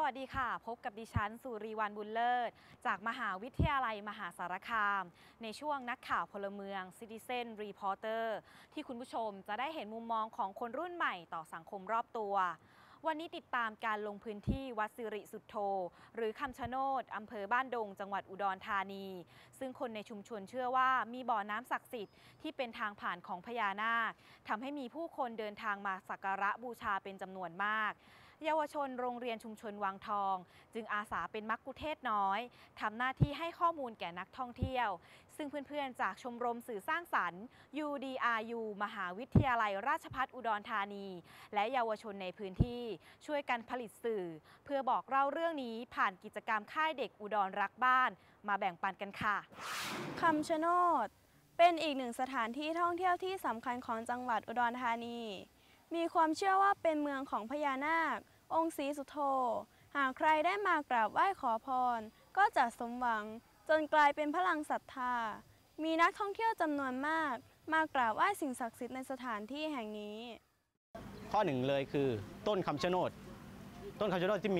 สวัสดีค่ะพบกับดิฉันสุรีวรรณบุญเลิศจากมหาวิทยาลัยมหาสารคามในช่วงนักข่าวพลเมือง Citizen Reporter ที่คุณผู้ชมจะได้เห็นมุมมองของคนรุ่นใหม่ต่อสังคมรอบตัววันนี้ติดตามการลงพื้นที่วัดสิริสุทโธหรือคำชะโนดอำเภอบ้านดงจังหวัดอุดรธานีซึ่งคนในชุมชนเชื่อว่ามีบ่อน้ำศักดิ์สิทธิ์ที่เป็นทางผ่านของพญานาคทำให้มีผู้คนเดินทางมาสักการะบูชาเป็นจำนวนมากเยาวชนโรงเรียนชุมชนวังทองจึงอาสาเป็นมักคุเทศน้อยทำหน้าที่ให้ข้อมูลแก่นักท่องเที่ยวซึ่งเพื่อนๆจากชมรมสื่อสร้างสรรค์ UDRU มหาวิทยาลัยราชภัฏอุดรธานีและเยาวชนในพื้นที่ช่วยกันผลิตสื่อเพื่อบอกเล่าเรื่องนี้ผ่านกิจกรรมค่ายเด็กอุดรรักบ้านมาแบ่งปันกันค่ะคำชะโนดเป็นอีกหนึ่งสถานที่ท่องเที่ยวที่สำคัญของจังหวัดอุดรธานีมีความเชื่อว่าเป็นเมืองของพญานาคองค์ศรีสุโธหากใครได้มากราบไหว้ขอพรก็จะสมหวังจนกลายเป็นพลังศรัทธามีนักท่องเที่ยวจำนวนมากมากราบไหว้สิ่งศักดิ์สิทธิ์ในสถานที่แห่งนี้ข้อหนึ่งเลยคือต้นคำชะโนดที่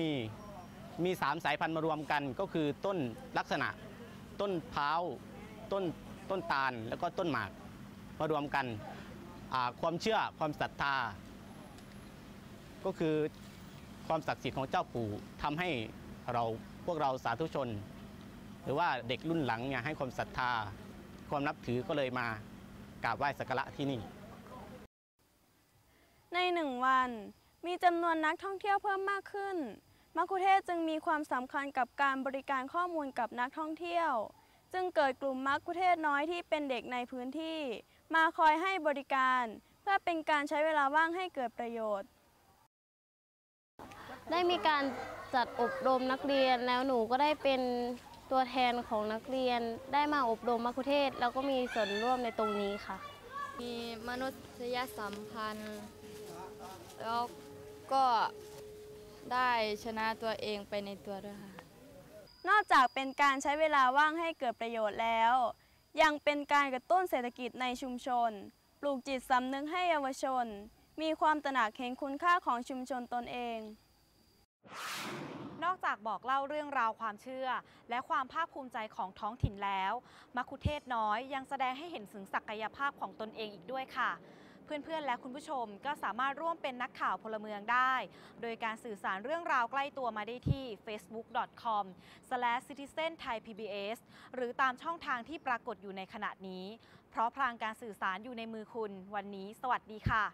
มี3สายพันธุ์มารวมกันก็คือต้นลักษณะต้นพร้าวต้นตาลแล้วก็ต้นหมากมารวมกันความเชื่อความศรัทธาก็คือความศักดิ์สิทธิ์ของเจ้าปู่ทำให้เราพวกเราสาธุชนหรือว่าเด็กรุ่นหลังเนี่ยให้ความศรัทธาความนับถือก็เลยมากราบไหว้สักการะที่นี่ใน1วันมีจำนวนนักท่องเที่ยวเพิ่มมากขึ้นมัคคุเทศจึงมีความสำคัญกับการบริการข้อมูลกับนักท่องเที่ยวจึงเกิดกลุ่มมัคคุเทศน้อยที่เป็นเด็กในพื้นที่มาคอยให้บริการเพื่อเป็นการใช้เวลาว่างให้เกิดประโยชน์ได้มีการจัดอบรมนักเรียนแล้วหนูก็ได้เป็นตัวแทนของนักเรียนได้มาอบรมมัคคุเทศแล้วก็มีส่วนร่วมในตรงนี้ค่ะมีมนุษยสัมพันธ์แล้วก็ได้ชนะตัวเองไปในตัวด้วยค่ะนอกจากเป็นการใช้เวลาว่างให้เกิดประโยชน์แล้วยังเป็นการกระตุ้นเศรษฐกิจในชุมชนปลูกจิตสำนึกให้เยาวชนมีความตระหนักเห็นคุณค่าของชุมชนตนเองนอกจากบอกเล่าเรื่องราวความเชื่อและความภาคภูมิใจของท้องถิ่นแล้วมัคคุเทศน้อยยังแสดงให้เห็นถึงศักยภาพของตนเองอีกด้วยค่ะเพื่อนๆและคุณผู้ชมก็สามารถร่วมเป็นนักข่าวพลเมืองได้โดยการสื่อสารเรื่องราวใกล้ตัวมาได้ที่ facebook.com/citizenThaiPBS หรือตามช่องทางที่ปรากฏอยู่ในขณะนี้เพราะพลังการสื่อสารอยู่ในมือคุณวันนี้สวัสดีค่ะ